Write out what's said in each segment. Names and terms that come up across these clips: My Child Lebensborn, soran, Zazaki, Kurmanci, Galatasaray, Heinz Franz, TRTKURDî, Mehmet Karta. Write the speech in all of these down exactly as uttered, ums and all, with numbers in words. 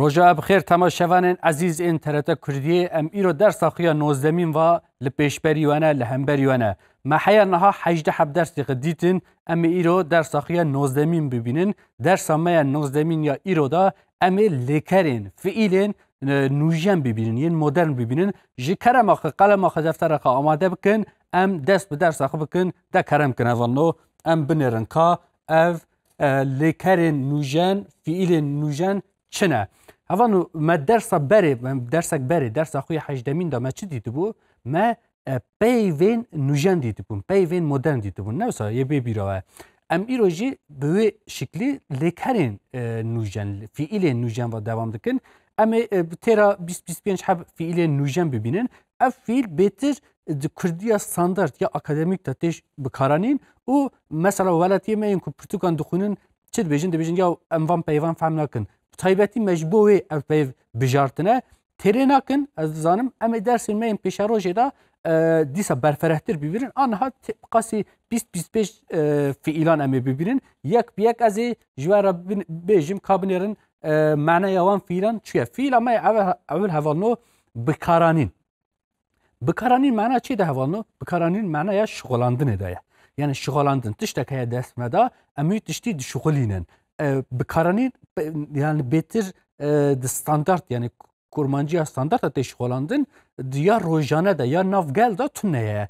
روزا بخیر تماشاوانان عزیز اینترنت کردی ام ایرو درس خیا نوزدمین و لپیشبری وانا لهمبری وانا محیا نها هجده حب درس قدیتن ام ایرو درس خیا نوزدمین ببینن درس ما نوزدمین یا ایرو دا ام لکرین فعیلن نوجم ببینن یعنی مدرن ببینن جکرم خ قلم خ دفتر خ آماده بکن ام دست به درس خ بکن ده کرم کن ولنو ام بنرن کا اف لکرین نوجن فعیلن نوجن چنه هوانو ما درس بری درسک بری درس خو هجدمین دا ما چی دیدی بو ما پیوین نوجن دیدی بو پیوین مدرن دیدی بو نو سا یه بی بیرا ام ایروجی به شکلی لکرین نوجن فعیل نوجن و دوام دکن ام ترا بیست بیست و پنج حب فعیل نوجن ببینن اف فعیل بهتر کردیا استاندارد یا اکادمیک تاتش بکارانین او مثلا ولاتیه ما اینکو پرتوکان دخونن چه بیجن دبیجن یا ام وان پیوان فهم نکن تایبتی مجبوری اول بجارتنه تریناکن از زنم ام درس می‌م پیشاروجی را دیس برفرهتر ببینن آنها قصی بیست بیست پنج فعیلان ام ببینن یک بیک از جوار بیجیم کابینرن معنای آن فعیلان چیه فعیل ما اول اول هوانو بکارانین بکارانین معنا چی ده هوانو بکارانین معنای شغلاندن داره یعنی شغلاندن تشت که دست مدا امی تشتی دشغلینن بکارانین yani betir de standart yani Kurmanciya standart ateş olandın ya rojana da ya navgel da tüneye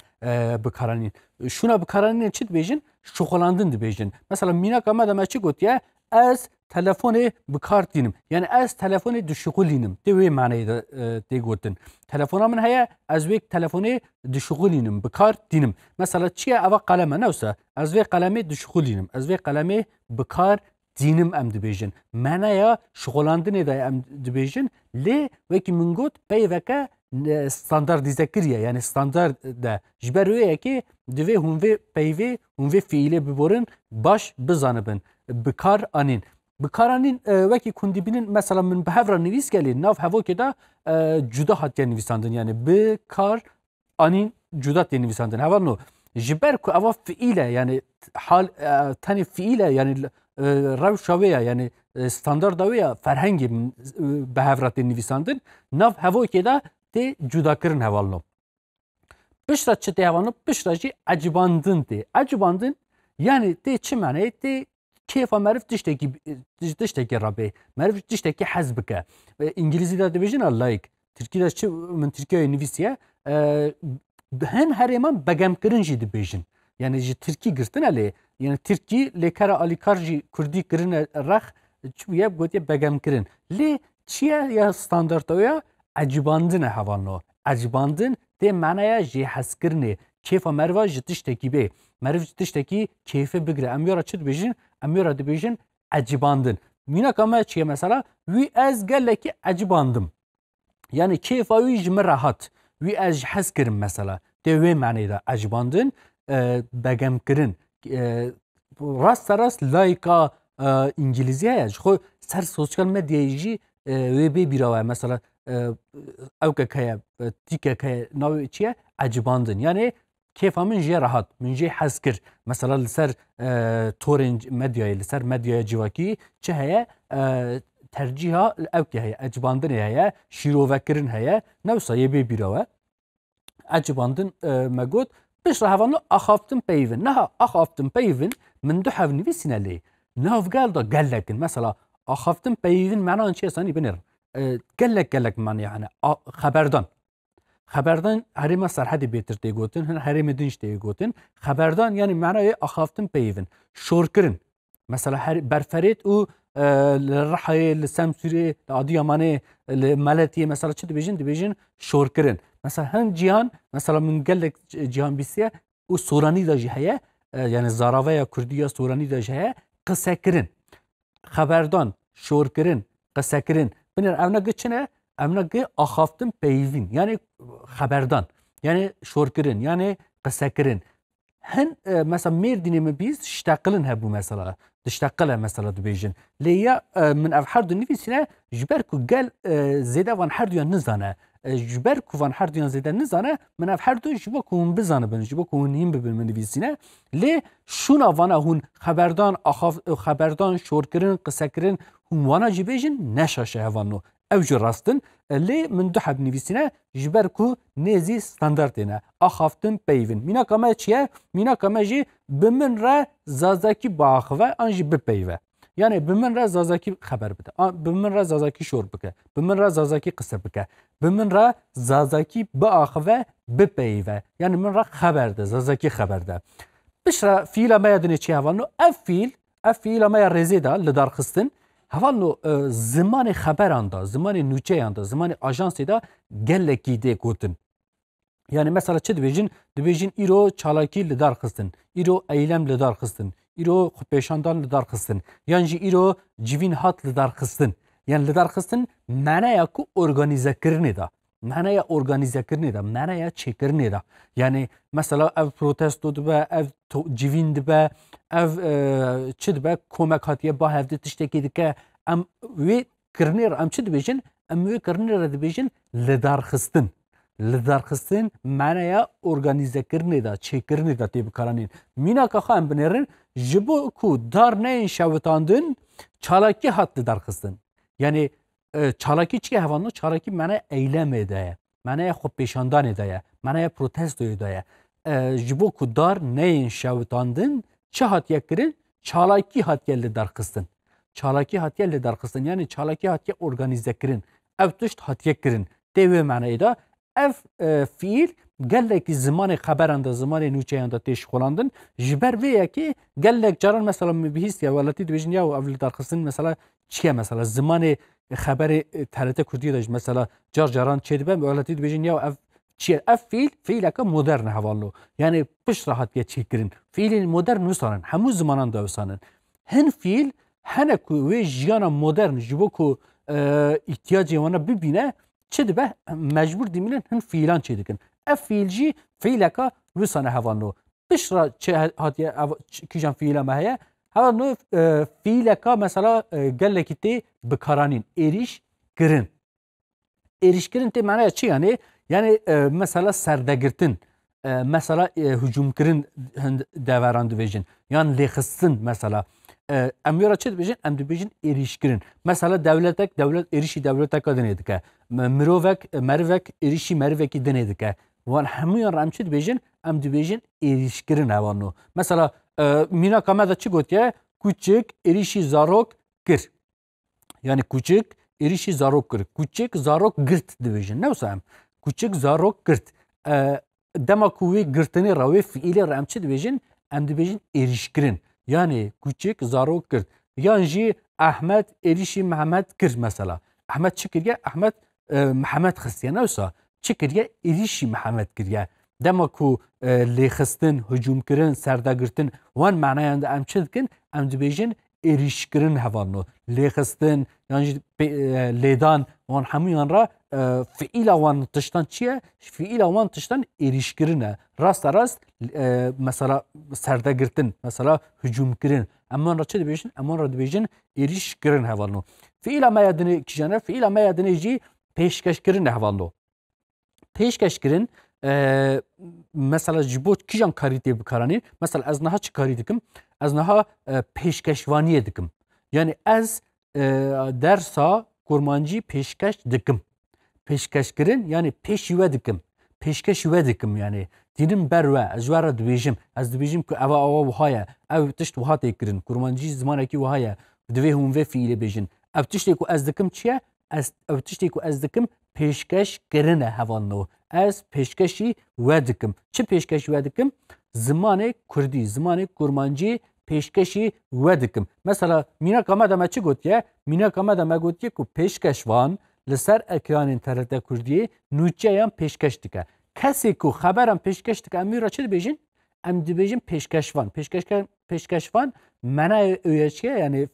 bıkaranin. Şuna bıkaranin çit bejin şokolandın di bejin. Mesela minak ama da meçik ot ya az telefonu bıkartinim. Yani az telefonu düşüğülinim. Devi manayı da degotin. Telefonamın haya az vek telefonu düşüğülinim bıkartinim. Mesela çiye ava kaleme ne olsa az vek kalemi düşüğülinim. Az vek kalemi bıkar dinim em dibêjin menaya şogolandinê de em dibêjin lê wekî min got peyveke standardîzekiriye yani standard de ji ber wê yekê divê hûn vê peyvê hûn vê fiîlê biborin baş bizanibin bikar anîn bikar anîn wekî ku hûn dibînin mesela min bi hevra nivîsgelê nav hevokê de cuda hatiye nivîsandin yani bikar anîn cuda tê nivîsandin hevan no ji ber ku ava fiîle yani hal tenê fiîle yani rewşa wê ye yani standarda wê ye ferhengê min bi hevra tê nivîsandin nav hevokê de tê cudakirin hevalno pişta çi tê hevalno pişta jî ecibandin tê ecibandin yani tê çi meneyê tê kêfa meriv tiştekî tiştekî rabê meriv tiştekî hez bike îngîlîzî de dibêjin layık tirkî de çi min tirkiyeyê nivîsiye hin herê min begemkirin jî dibêjin yani ji tirkî girtin elê yani Türkiye lekara alikarji kurdi kirin rah çuya gotiye begem kirin le çiye ya standartoya acibandin havanno acibandin de manaya jihas kirne kefa merva jitişteki be merv jitişteki keyfe bigre amyora çit bejin amyora de bejin acibandin mina kama çiye mesela wi az gelleki acibandım yani kefa wi jim rahat wi az jihas kirin mesela de ve manayda acibandin begem kirin rast rast layıka İngilizce ya, şu ser sosyal medyayı ji web birava mesela avkaya tikaya naviçiye acibandın yani kefamın je rahat min je haskir mesela ser torrent medyayı ser medyaya civaki çehaya terciha avkaya acibandın ya şirovakirin haya navsa yebe birava acibandın magot پیش راهوانو آخافتن پیون نه آخافتن پیون من دو حرف نویسینه لی نه فقال دا گلگن مثلا آخافتن پیون معنای آن چیه سانی بنر گلگ گلگ معنی یعنی خبردان خبردان هریما سرحدی بهتر دیگوتن هریم دنیش دیگوتن خبردان یعنی معنای آخافتن پیون شورکرین مثلا هر برفریت او رحای لسمسوری لادیامانه لملتی مثلا چی دیجین دیجین شورکرین mesela hem cihan mesela min gelek cihan bisiye o sorani da cihaya yani zaravaya kurdiya sorani da cihaya kısakirin haberdan şorkirin kısakirin bener evne geçine evne ge ahaftın peyvin yani haberdan yani şorkirin yani kısakirin hen mesela merdinimi biz ştakilin he bu mesela diştakile mesela dibêjin lê ya min ev her du nivîsîne ji ber ku gel zêdevan her duyan nizane جبر کوان هر دویان زدن نزنه من اف هر دوی جبا کون بزنه بن جبا کونیم ببین من ویسینه لی شون آوانه هون خبردان آخاف خبردان شورکرین قسکرین هون وانا جبیجن نشاشه هوانو اوج راستن لی من دو حب نویسینه جبر کو نیزی ستاندارتینه آخافتن پیوین مینا کامه چیه؟ مینا کامه جی بمن را زازاکی باخوه آنجی بپیوه yani bimin ra Zazaki haber bide, bimin ra Zazaki şor bike, bimin ra Zazaki kısa bike, bimin ra Zazaki baaxve bipeyve, yani min ra haberde, Zazaki haberde. Bişra fiil amaya dine çi havannu, ev fiil, ev fiil amaya rezida lidar kıstin, havannu zimani haber anda, zimani nüçey anda, zimani ajansida gelleki de gotin. Yani mesela çi dibijin, dibijin iro çalaki lidar kıstin, iro eylem lidar kıstin. İro xpeşandan lidar kısın. Yani iro civin hat lidar kısın. Yani lidar kısın manaya ku organize kirne da. Manaya organize kirne da. Manaya çekirne da. Yani mesela ev protesto dibe, ev civin dibe, ev e, çi dibe komek hatiye bah evde tişteki dike. Em ve kirne ra, em çi dibijin, em ve kirne ra dibijin lidar kısın. Lidar kısın manaya organize kirne da, çekirne da diye bir karanın. Mina kaha em binerin jibo ku dar neyin şavutandın çalaki hatlı dar kıstın. Yani e, çalaki çike havanlı çalaki mene eylem edeye, mene hoppeşandan edeye, mene protesto edeye. E, jibo ku dar neyin şavutandın çahat yakirin çalaki hatyelli dar kıstın. Çalaki hatyelli dar kıstın yani çalaki hatye organize kirin. Ev tuşt hatye kirin. Devi mene da ev e, fiil geleki zamanı haberanda zamanı nüçeyanda teşkolandın jiber veya ki gelek caran mesela mübihis ya velatid vejin ya evli darxısın mesela çiye mesela zamanı haberi terete kurdiye mesela car caran çedibem velatid vejin ya ev çiye ev fiil fiilaka modern havallu yani piş rahat ya çekirin fiilin modern nusaran hamu zamanında usanın hen fiil heneku ve jiyana modern jiboku e, ihtiyacı ona bibine çedibe mecbur dimilen hen fiilan çedikin ev fiilci fiilaka vüsane havannu. Bişra kijan fiila maheye havannu fiilaka mesela gellekite bikaranin. Eriş girin. Eriş girin te manaya çi yani? Yani mesela serdegirtin. Mesela hücum girin devarandı vejin. Yani lehısın mesela. Emyora çi dibijin? Em dibijin eriş girin. Mesela devletek devlet erişi devletek denedike. Mirovek mervek erişi merveki denedike. Wan hemûyan em çi dibêjin em dibêjin êrîşkirin hevanû. Mesela mînaka me de çi gotiye kûçik êrîşî zarok kir. Yani kûçik êrîşî zarok kir. Kûçik zarok girt dibêjin. Newsa em. Kûçik zarok girt. Dema ku wê girtinê re wê fiîlê re em çi dibêjin em dibêjin êrîşkirin. Yani kûçik zarok girt. Yan jî Ahmed êrîşî Mehmed kir mesela. Ahmed çi kiriye? Ahmed Mehmed xistiye. Newsa çi kiriye? Êrîşî Mehmed kiriye. Dema ku lêxistin, hücumkirin, serdagirtin, wan manayan da em çi dikin, em dibêjin êrîşkirin hevalno. Lêxistin, yan jî lêdan, wan hemûyan re fiîla wan tiştan çiye? Fiîla wan tiştan êrîşkirin e. Rasta rast mesela serdagirtin, mesela hücumkirin. Em wan re çi dibêjin? Em wan re dibêjin êrîşkirin hevalno. Fiîla meya dinê kijane, fiîla meya dinê jî pêşkêşkirin hevalno. Pêşkêşkirin mesela jibot kijan karîtê bikaranîn mesela ez niha çi karî dikim ez niha pêşkeşvaniyê dikim yani ez dersa kurmancî pêşkeş dikim pêşkeşkirin yani pêşîve dikim pêşkeşîve dikim yani dînim ber we ez wera dibêjim ez dibêjim ku eva ava wiha ye ev tişt wiha tê kirin kurmancî zimanekî wiha ye divê hûn vê fiîlê bêjin ev tiştê ku ez dikim çi ye ev tiştê ku ez dikim pêşkeşkirin e hevalno ez pêşkeşî ve dikim. Çi pêşkeşî ve dikim? Zimanê Kurdî, zimanê Kurmancî pêşkeşî ve dikim. Mesela mînaka me de me çi gotiye? Mînaka me de me gotiye ku pêşkeşvan li ser ekranên T R T Kurdiyê nûçeyan pêşkeş dike. Kesê ku xeberan pêşkeş dike em wî re çi dibêjin? Em dibêjin pêşkeşvan. Pêşkeşvan menayê wê çiye yani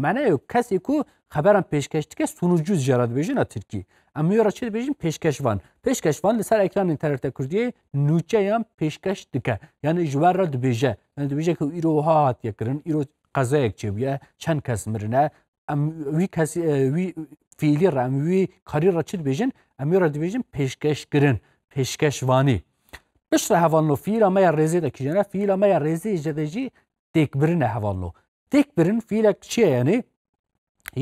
menayê kesê ku xeberan pêşkeş dike sunucu jê re dibêjin a Tirkî. Em wê re çi dibêjin pêşkeşvan. Pêşkeşvan li ser ekranên T R T Kurdiyê nûçeyan pêşkeş dike. Yani ji we re dibêje. Yani dibêje ku îro wiha hatiye kirin, îro qezayek çêbûye, çend kes mirine, ام وی کسی وی فیلی را ام وی کاری را چی بیشین امی را دیویشین پیشکش کردن پیشکش وانی پس را هوانو فیلا ما یا رزی دکیجنه فیلا ما یا رزی ایجادیجی تکبرین هوانو تکبرین فیلا چیه یعنی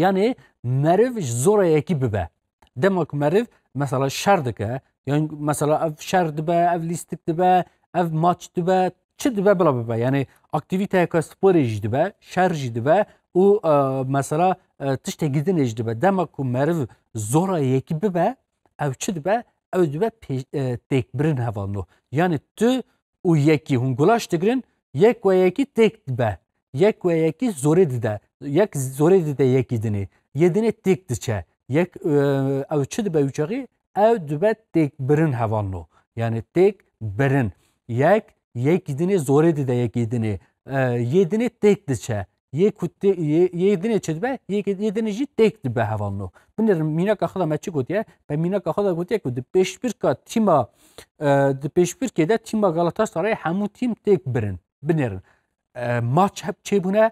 یعنی مرف زوره یکی ببه demek merif mesela şerdike yani mesela ev şerdi be ev listikti be ev maçtı be çidi be bla be yani aktiviteye spor ejdi be şerjdi be o mesela tişte gidin ejdi be demek merif zora yekibi be ev çidi be evdi be tekbirin havanlı yani tü u yeki hungulaş tigrin yek ve yeki tekdi be yek ve yeki zoredi de yek zoredi de yekidini yedini tekdiçe yek ev çi be uçağı ev dübe tekbirin havanlu yani tekbirin yek yekidini zoredi de yekidini yedini tekdiçe yekutte yedini çedbe yedini ji tekdi be havanlu bunlar mina kaxla maçı godiye ve mina kaxla godiye kod beş bir ka tima beş bir kede tima Galatasaray hamu tim tekbirin biner maç hep çebuna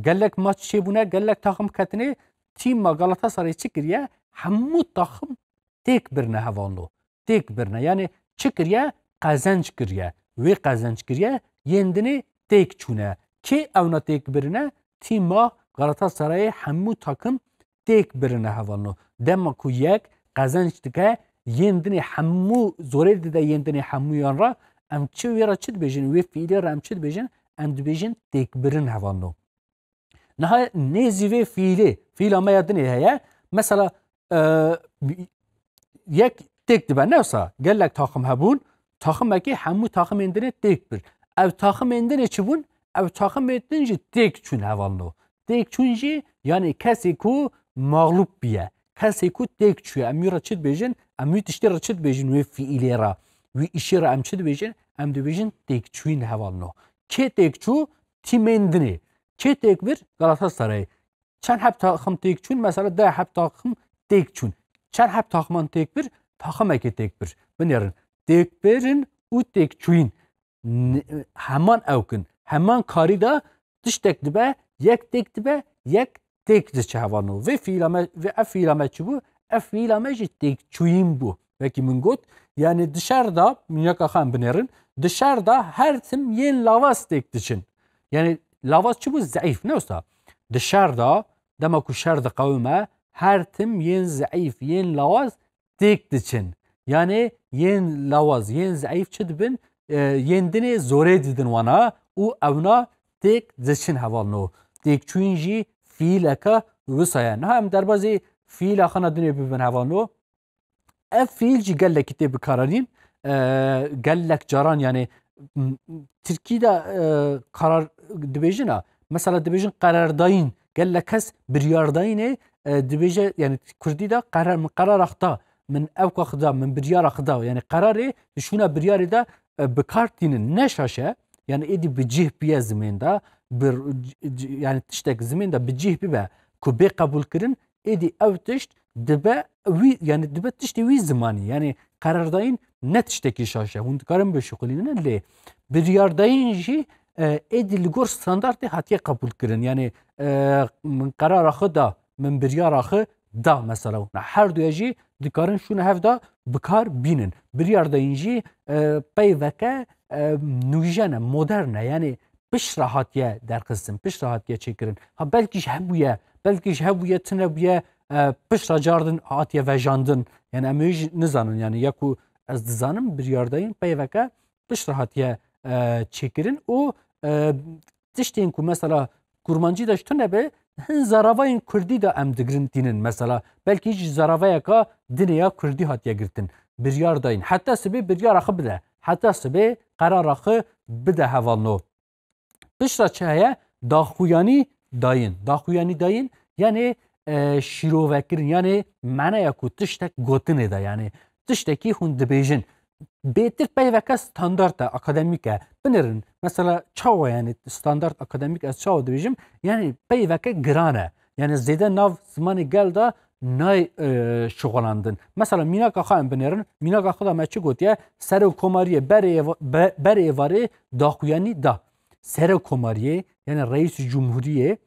gellek maç çebuna gellek takım katini Tima Galatasaray çıkırya hammu takım tekbirne havanlu. Tekbirne yani çıkırya kazanç kırya ve kazanç kırya yendini tek çune. Ki evna tekbirne Tima Galatasaray hammu takım tekbirne havanlu. Demek ki yek kazanç dike yendini hammu zoredi de yendini hammu yanra amçı vera çıt bejin ve fiiler amçı bejin amçı bejin tekbirin havanlu. Naha nezi ve fiili fiil ama yadını heye mesela yek tekdi ben ne olsa gellek takım habun takım eki hamu takım endine tekbir ev takım endine çibun ev takım endince tek çün havanlı tek çünci yani kesi ku mağlup biye kesi ku tek çüye emmi raçit bejin emmi tişte raçit bejin ve fiilera ve işira emçid bejin emdi bejin tek çün havanlı ke tek çü tim endine Çe tekbir Galatasaray. Çen hep takım tekçün mesela da hep takım tekçün. Çen hep takımın tekbir takım eki tekbir. Bunların tekbirin u tekçün. Hemen evkin. Hemen karida dış tekdibe yek tekdibe yek tekdi çehavanı. Ve fiilame ve e fiilame çubu e fiilame tekçün bu. Peki mingot yani dışarıda minyakahan bunların dışarıda her tim yen lavas tekdiçin. Yani Lavazçı bu zayıf ne olsa dışarıda demek dışarıda kavme her tim yen zayıf yen lavaz tek için yani yen lavaz yen zayıf çidbin yendini zor edidin ona o evna tek için havalno tek çünkü fiilaka vüsayan hem derbazi fiil akana dünebibin havalno ev fiilci gellek ite bir kararın gellek caran yani Türkiye'de karar dibejine mesela dibejin karardayın gelle kes bir yardayını dibeje yani Kürdi'de karar mı karar akta min evk akda min bir yar akda yani kararı şuna bir yarı da bekartinin ne şaşe yani edi bir cih bir zeminde bir yani tiştek zeminde bir cih bibe kube kabul kırın edi ev tişt dibe yani dibe tişti vi zamanı yani karardayın ne tişteki şaşe hundkarın beşikolinin le bir yardayınji edilgor standartı hatiye kabul kırın yani karar akı da min bir yar akı da mesela her duyacı dikarın şunu hevda bıkar binin bir yardayınji peyveke nujene moderne yani piş rahatiye derkızsın piş rahatiye çekirin ha belki hebuye belki hebuye tünebuye piş racardın hatiye vejandın yani emüj nizanın yani yaku az dizanım bir yardayın peyveke piş rahatiye çekirin o tiştin ku mesela kurmancı da ştune be hin zaravayın kurdi da emdigrin dinin mesela belki hiç zaravaya ka diniya kurdi hatiye girtin bir yardayın hatta sibi bir yarakı bile hatta sibi karar akı bide havalno pişra çaya dahuyani dayın dahuyani dayın yani şirovekirin yani manaya ku tiştek gotin eda yani tişteki hun dibejin Betir peyveka standart akademik binirin mesela çava yani standart akademik az çava diyeceğim yani peyveka grana yani zede nav zamanı geldi nay şoğlandın mesela mina kaxan binirin mina kaxda maçı gotiye sero komariye bere evari dahuyani da sero komariye yani reis cumhuriye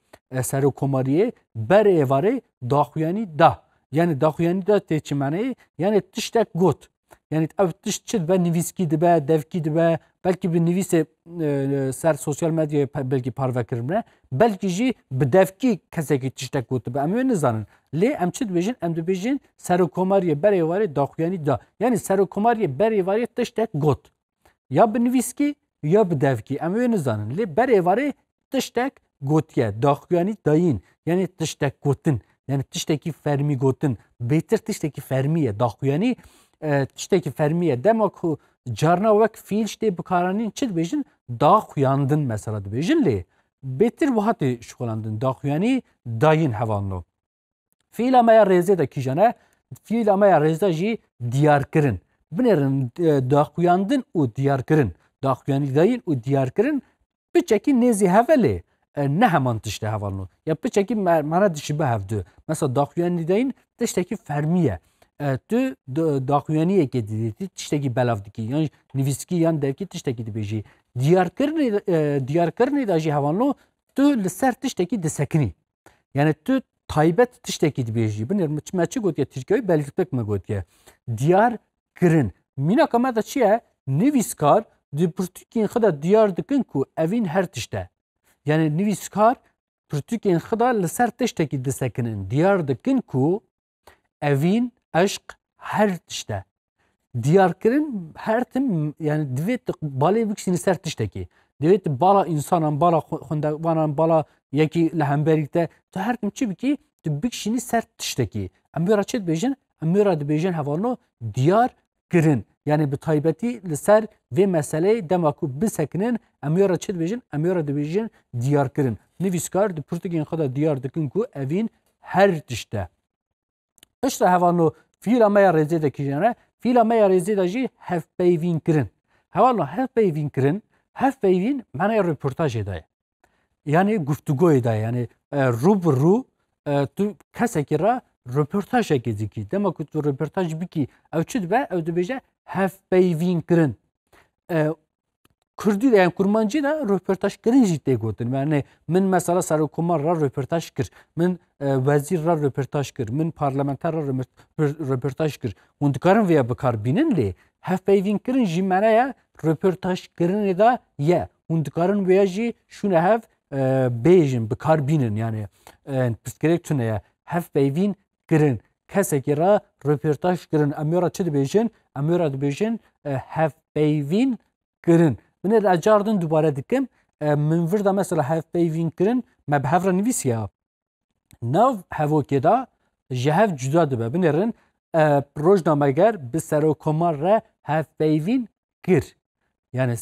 serokkomariye ber evare daxuyani da. Yani daxuyani da teçimane yani tiştek got. Yani ev tişçid ve niviski dibe, devki dibe, belki bir nivise ser sosyal medyaya belki parvekirme, belki ji bi devki keseki tiştek got dibe. Em ne zanın? Le em çid bejin, em de bejin serokkomariye ber evare daxuyani da. Yani serokkomariye ber evare tiştek got. Ya bi niviski ya bi devki. Em ne zanın? Le ber evare tiştek gotiye, daxuyani dayin. Yani tiştek gotin. Yani tişteki fermi gotin. Beter tişteki fermiye, daxuyani tişteki fermiye. Demek ki carna vek fiil işte bu karanın çil bejin daxuyandın mesela de bejinli. Beter bu hati şokalandın. Daxuyani dayin havanlı. Fiil amaya reze de kijana. Fiil amaya reze ji diyarkirin. Binerin daxuyandın u diyarkirin. Daxuyani dayin u diyarkirin. Biçeki nezi havali. Ne hemen tişte havalno. Ya peki mana dişibe havdu. Mesela daxuyani deyin tişteki fermiye. Tü daxuyaniye kedildi tişteki belavdiki. Yani niviski yan devki tişteki dibeji. Diyarkirni diyarkirni daji havalno tü ser tişteki desekni. Yani tü taybet tişteki dibeji. Bunlar mçmaçı gotya Türkiye'yi belirtmek mi gotya. Diyarkirin. Mina kamada çiye niviskar di Portugiyin xada diyardikin ku evin her tişte. Yani niviskar Türkiye'nin xıda sertişteki desekinin diyardikin ku evin aşk her tişte. Diyarkirin her tim yani divet bale biksini sertişteki. Divet bala insanan bala hundavan bala yeki lehenberlikte her tim çibiki biksini sertişteki. Amira çet bejin, amira de bejin havalno diyarkirin. Yani bir taybeti ser ve meseleyi demaku bisekinin amyora çid bejin, amyora de bejin diyarkirin. Niviskar de Portugiyin xada diyardikin ku evin her tişte. İşte havanlo fiil amaya rezedeki jene, fiil amaya rezedaji hevpeyvin kirin. Havanlo hevpeyvin kirin, hevpeyvin manaya röportaj edayi. Yani guftugo edayi, yani rubru tu kasekira röportaj edeki. Demaku tu röportaj biki evçid ve evdebeje hevpeyvin kirin. Kurdi de yani kurmancı da röportaj kirin ciddi gotin. Yani min mesela serokkomarra röportaj kir, min vezirra röportaj kir, min parlamenterra röportaj kir. Undkarın veya bakar bininle hevpeyvin kirin jimeneye röportaj kirin da ye. Undkarın veya ji şuna hev bejin bakar binin yani piskerek tüneye hevpeyvin kirin. Kesekira röportaj kirin. Amira çid bejin, amira de bejin hevpeyvin kirin. Bine de acardın dubara dikim. Min virda mesela hevpeyvin kirin. Mebhevra nivis ya. Nav hevokeda jehev cüda dibe. Binerin rojnameger bi serokkomarra hevpeyvin kir. Yani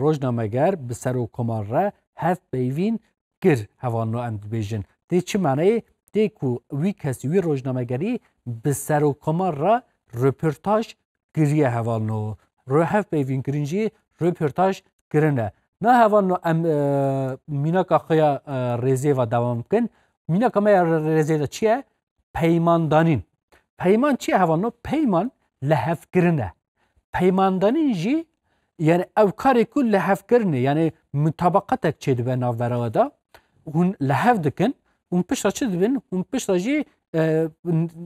rojnameger bi serokkomarra hevpeyvin kir. Hevanno emdi bejin. De çi manayı? De ku vi kesi vi rojnamegeri bi serokkomarra röportaj kiriye hevalno. Hevpeyvin kirinci röportaj kirine. Ne hevalno minaka kıya rezeva devam kin. Minaka maya rezeva çiye? Peymandanin. Peyman çiye hevalno? Peyman lehev kirine. Peymandanin ji yani evkareku lehev kirine. Yani mütabakatek çeydi ve navverada. Hun lehev dikin. Hun pişra çidibin. Hun pişra ji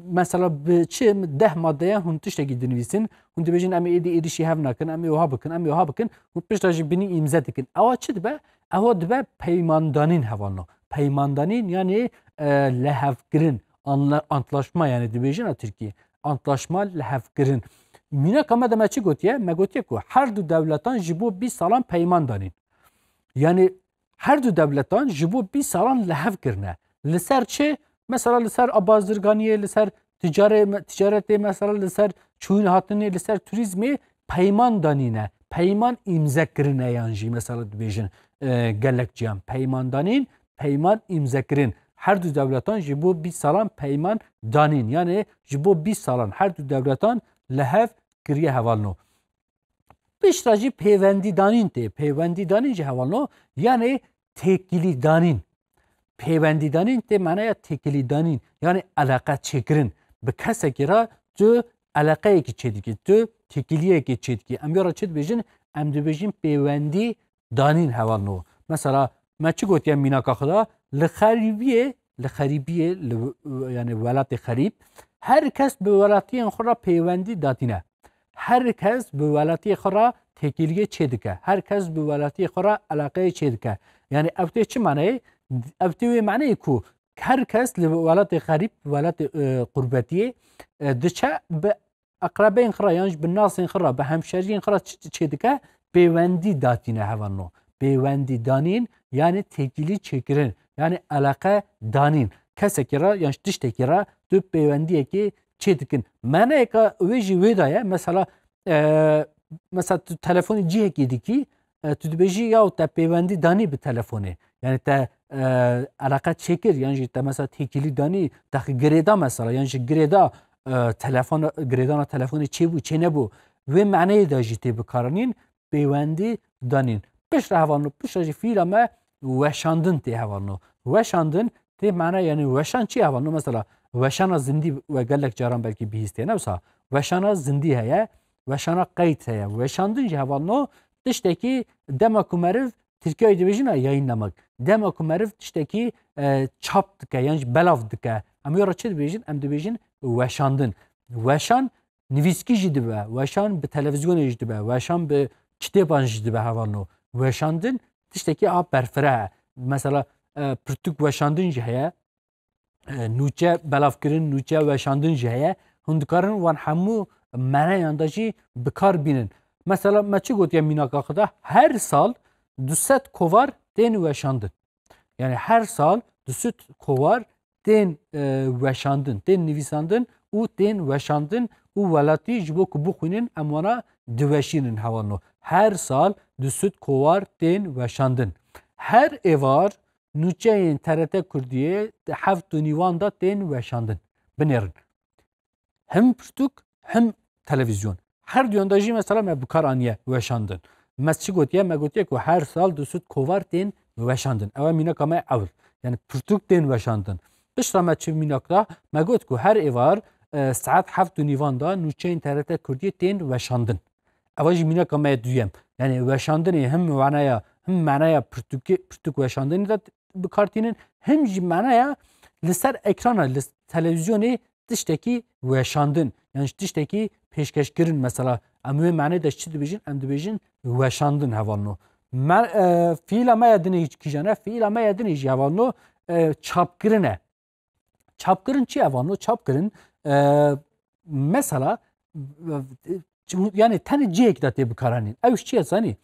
mesela bir çim deh maddeye hun tişte gidinvisin. Hun dibejin emi edi erişi hevnakin, emi oha bakın, emi oha bakın. Hun piştaji bini imza dikin. Ava çi dibe? Ava dibe peymandanin hevalno. Peymandanin yani lehevkirin. Antlaşma yani dibejin a Türkiye. Antlaşma lehevkirin. Mina kama deme çi gotiye? Me gotiye ku her du devletan jibo bi salan peymandanin. Yani her du devletan jibo bi salan lehevkirne. Liser çi? Mesela liser abazdırganiye, liser ticarete, mesela liser çuyun hatini, liser turizmi peyman danine, peyman imzekirine yanji mesela dibejin gelekciyan. Peyman danin, peyman imzekirin. Her du devletan jibo bir salan peyman danin. Yani jibo bir salan her du devletan lehev kiriye hevalno. Pişraji pevendi danin te, pevendi daninci hevalno. Yani tekili danin. Pevendi danin te manaya tekili danin yani alaka çekirin. Bi kesekira tu alaka eki çediki, tu tekili eki çediki. Em yara çed bejin, em de bejin pevendi danin hevalno. Mesela me çi gotiye minaka xıda لخریبیه لخریبیه یعنی ولات خریب هر کس به ولاتی خورا پیوندی دادینه، هر کس به ولاتی خورا تکیلیه چدکه، هر کس به ولاتی خورا علاقه چدکه. یعنی افته چی معنی؟ افته معنی کو هر کس به ولات خریب ولات قربتیه دچه به اقربین خورا یعنی به ناسین خورا به همشرین خورا چدکه پیوندی دادینه هوانو. Beyvendi danin yani tekili çekirin yani alaka danin kesekira yani diş tekira düp beyvendiye ki çedikin meneka veji vedaya mesela e, mesela telefonu cihe gidi ki e, tüdbeji yahut da beyvendi dani bir telefonu yani te e, alaka çekir yani te mesela tekili dani taki greda mesela yani greda e, telefonu gredana telefonu çebu çene bu ve manayı da jite bu karinin beyvendi danin پیش روانو پیش از فیلمه وشاندن تی هوانو وشاندن تی معنی یعنی وشان چی هوانو مثلا وشانا زندی و گلک جاران بلکی بیسته نوسا وشانا زندی هیا وشانا قید هیا وشاندن جی هوانو تشتکی دما کومرف ترکیه دیوژن yayınlamak دما کومرف تشتکی چاپ دکه یعنی بلاف دکه اما یورا چی دیوژن ام دیوژن وشاندن وشان نویسکی جدیبه وشان به تلویزیون جدیبه وشان به کتابان جدیبه هوانو وشاندن تشتكي آب برفره مثلا پرتوك وشاندن جهه نوچه بلافكرن نوچه وشاندن جهه هندكارن وان همو معنى يانداجي بكار بینن مثلا ما چه گوتيا ميناكا خدا هر سال دوست كوار دين وشاندن يعني هر سال دوست كوار دين وشاندن دين نویساندن او دين وشاندن او ولاتي جبو كبو خوينن اموانا دوشينن هوانو هر سال دوست کوار دین وشاندن هر ایوار نوچه این ترته کردیه هفت نیوان دا دین وشاندن بنیرن هم پرتوک هم تلویزیون هر دیونداجی مثلا مبکارانیه وشاندن مسچی گوتیه مگوتیه که هر سال دوست کوار دین وشاندن اول میناکامه اول یعنی پرتوک دین وشاندن بشرا مچی میناکدا مگوت که هر ایوار ساعت هفت نیوان دا نوچه این ترته کردیه دین وشاندن اواجی میناکامه دویم yani veşandını hem manaya hem manaya pürtük pürtük veşandını da bu kartinin hem manaya lister ekrana televizyonu dıştaki veşandın yani dıştaki peşkeşgirin mesela amü manayı da çi dibijin amdibijin veşandın havanno fiil ama yadını hiç kijana fiil ama yadını hiç havanno çapkırına çapkırın çi havanno çapkırın mesela yani tane cek dati bu karanın. Ev çiye zani.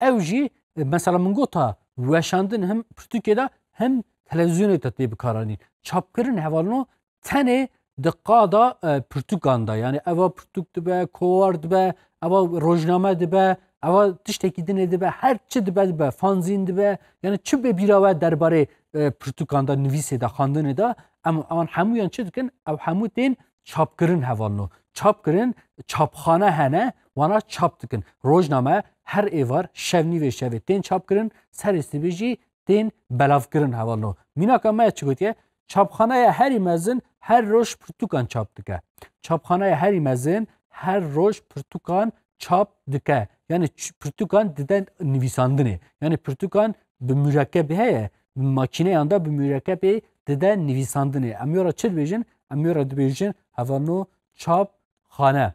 Evji mesela mungota veşandın hem Türkiye'de hem televizyonda dati bu karanın. Çapkırın havalno tane dakikada Portugal'da yani eva Portuk'tu be, kovardı be, eva rojnamedi be, eva dıştekidin edi be, her çi dibe be, fanzindi be. Yani çi be birava derbare Portugal'da nüvisede xandını da ama ama hamuyan çi dikin ev hamudin çapkırın havalno. Çapkırın çapxana hene vana çaptıkın. Rojname her evar şevni ve şevet den çapkırın seristibiji den belavkırın havalno. Minakama çıkıtye çapxanaya her imezin her roj pırtukan çaptıka. Çapxanaya her imezin her roj pırtukan çaptıka. Yani pırtukan deden nivisandını. Yani pırtukan bir mürekkebi heye. Makine yanda bir mürekkebi deden nivisandını. Amyora çirbejin, amyora dibejin havalno çap خانه.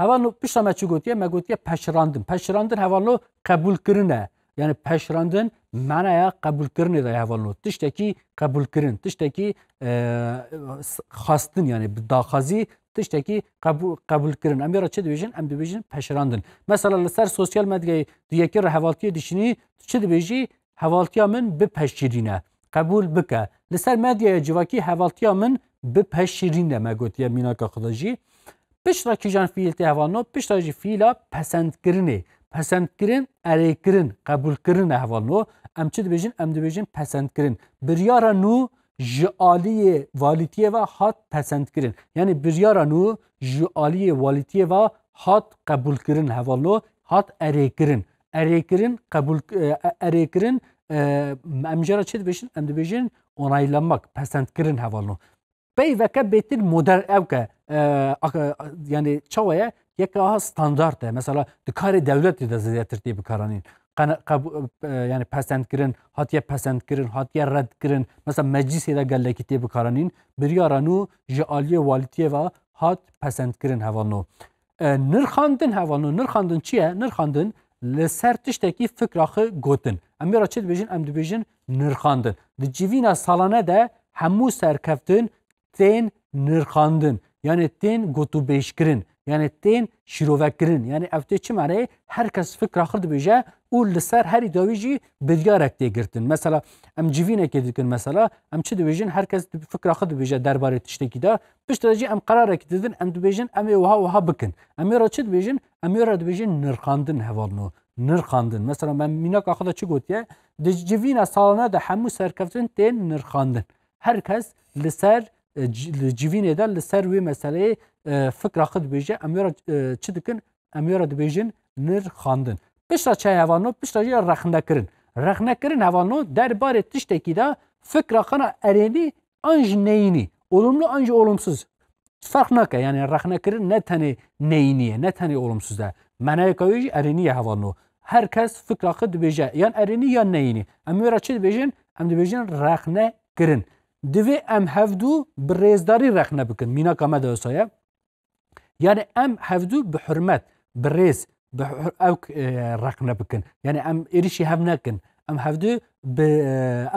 هوانو پیشتر مچی گوتیه مگوتیه پشراندن. پشراندن هوانو قبول کرنه. یعنی پشراندن معنای قبول کرنه ده هوانو. تشتکی قبول کرن. تشتکی خواستن یعنی داخازی تشتکی قبول قبول کرن. امیرا چه دیوژن؟ ام دیوژن پشراندن. مثلا لسر سوسیال مدیای دیگر هوالتی دیشینی چه دیوژی؟ هوالتیامن بپشیرینه. قبول بکه. لسر مدیای جواکی هوالتیامن به پشیرین دمگوتی مینا کاخداجی پشرا کیجان فیل تی هوانو پشرا جی فیلا پسند کرنی پسند کرن اری کرن قبول کرن هوانو ام چی دیوژن ام دیوژن پسند کرن بریارا نو جالی والیتیه و هات پسند کرن یعنی بریارا نو جالی والیتیه و هات قبول کرن هوانو هات اری کرن اری کرن قبول اری کرن امجرا چی دیوژن ام دیوژن onaylanmak پسند کرن هوانو Beyveke betin model evke yani çavaya yekaha standart mesela dikari devlet de zedetir diye bir karanın. yani pesend kirin, hatiye pesend kirin, hatiye red kirin. Mesela meclise de gelekitiye bu karanın. Bir yaranu jaliye valitiye ve hat pesend kirin havano. Nırkandın havano, nırkandın çiye, nırkandın le sertişteki fikrahı gotin. Em bir açıt bejin, em dibejin nırkandın. Di civina salane de hemu serkeftin ten nırkandın. Yani ten gotu beşkirin. Yani ten şirovekirin. Yani evde çimare herkes fikra xırdı bije ul ser her ideoloji bilgarek de girdin. Mesela em civine kedikin mesela em çi dibijin herkes fikra xırdı bije derbare tişteki de pişteci em karar ekidin em dibijin em oha oha bikin. Em yara çi dibijin em yara dibijin nırkandın hevalnu. Nırkandın. Mesela ben minak axıda çi gotiye de civine salana da hemu serkeftin ten nırkandın. Herkes liser civine de liser ve meseleyi fikra xıd beje amyora çi dikin amyora dibejin nirxandin pişta çay havano pişta ya raxna kirin raxna kirin havano derbarê tiştekî de fikra xana erênî anj neyînî olumlu anj olumsuz fark nake yani raxna kirin ne tenê neyîniye ne tenê olumsuz de menayeke wê jî erênî havano herkes fikra xıd dibêje yan erênî yan neyînî amyora çi dibêjin em dibêjin raxna kirin divê em hevdû bi rêzdarî raxna bikin mînaka me de wisa yani em hevdu bi hürmet, bi rez, bi evk rakhne bikin. Yani em erişi hevnekin. Em hevdu bi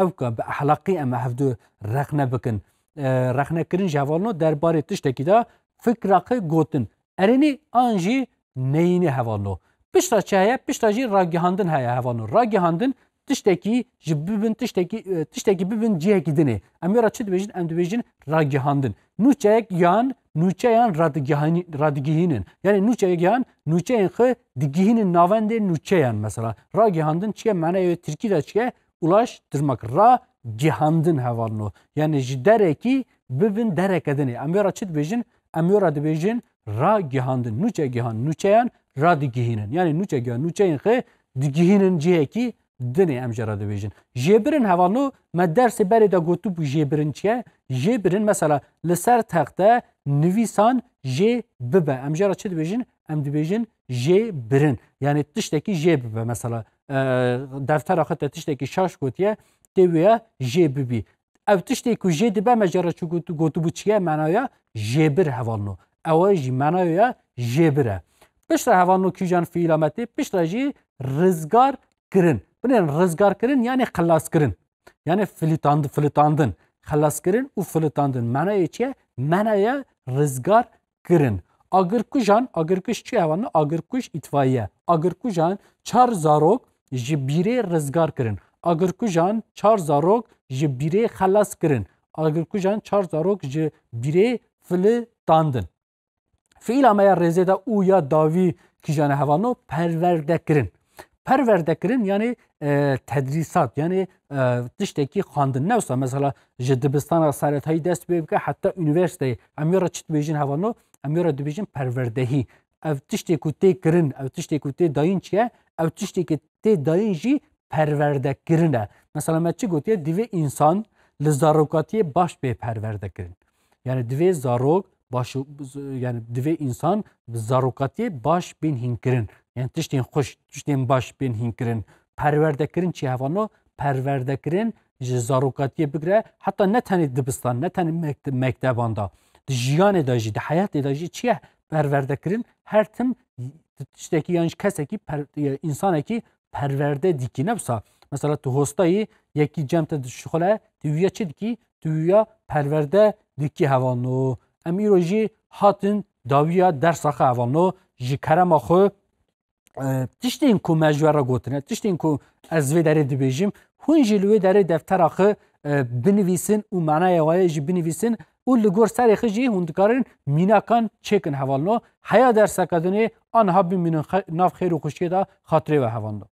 evka, bi ahlaki em hevdu rakhne bikin. Rakhne kirin jevalno derbarê tiştekî de fikraqi gotin. Erênî anjî neyînî hevalno. Pişta çi heye, pişta jî ragihandin heye hevalno. Ragihandin tiştekî ji bibin tiştekî tiştekî bibin cihekî dinê. Em yara çi dibêjin? Em dibêjin ragihandin. Nûçeyek yan Nüçeyan radigihinin. Yani nüçeyan, nüçeyan ki digihinin navende nüçeyan mesela. Ragihandın çiye manaya Türkiye'de çiye ulaştırmak. Ragihandın havanlı. Yani dereki bibin derek edini. Amyora çit bejin, amyora de bejin ragihandın. Nüçeyan, nüçeyan radigihinin. Yani nüçeyan, nüçeyan ki digihinin ciheki dini amjara de bejin. Jebirin havanlı meddersi beride gotu bu jebirin çiye. Jebirin mesela leser tahta Nivisan J bibe. Em jara çi dibêjin? Em dibêjin J birin. Yani tiştekî J bibe mesela. Deftera xwe te tiştekî şaş gotiye te wê J bibî. Ev tiştekî ku J dibe me jara çi gotû bû çi ye menaya J bir hevalno. Ew jî menaya J bir e. Piştre hevalno kîjan fîlametê piştre jî rizgar kirin. Bilên rizgar kirin yani xelas kirin. Yani filîtandin filîtandin. Xelas kirin û filîtandin. Menayê çi ye? Menaya rizgar kirin. Agir kujan, agir kuş çi hevalno, agir kuş itfaiye. Agir kujan çar zarok ji birê rizgar kirin. Agir kujan çar zarok ji birê xelas kirin. Agir kujan çar zarok ji birê filîtandin. Fiîla me ya rêzê de û ya davî kîjan hevalno perwerde kirin. Perwerde kirin yani e, tedrisat yani tiştekî xandin ne olsa mesela ji dibistana serethayî dest pê bike heta üniversiteyê em yara çi dibêjin hevalno em yara dibêjin perwerdehî ev tiştê ku tê kirin ev tiştê ku tê dayîn çi ye ev tiştê tê dayîn jî perwerdekirin e mesela me çi gotiye divê însan li zarokatiyê baş pê perwerdekirin yani divê zarok baş yani divê însan bi zarokatiyê baş bên hîn kirin yani tiştên xweş tiştên baş bên hîn kirin perwerdekirin çi hevalno perwerdekirin ji zarokatiye bigre heta ne tenê dibistan ne tenê mekteban da di jiyanê de jî di hayatê de jî çi ye perwerdekirin her tim tiştekî yan ji kesekî însanekî perwerde dikî ne wisa mesela tu hostayî yekî cem te dişixule tu wî ye çi dikî tu wî ya perwerde dikî hevalno em îro jî hatin dawiya dersa xwe hevalno ji kerema xwe tiştên ku me ji we re gotine tiştên ku ez vê derê dibêjim hûn jî li wê derê deftera xwe binivîsin û manaya waye jî binivîsin û li gor serê xwe jî hûn dikarin mînakan çêkin hevalno heya derseke dinê aniha bimînin nav xêr û xweşiyê de xatirê we hevalno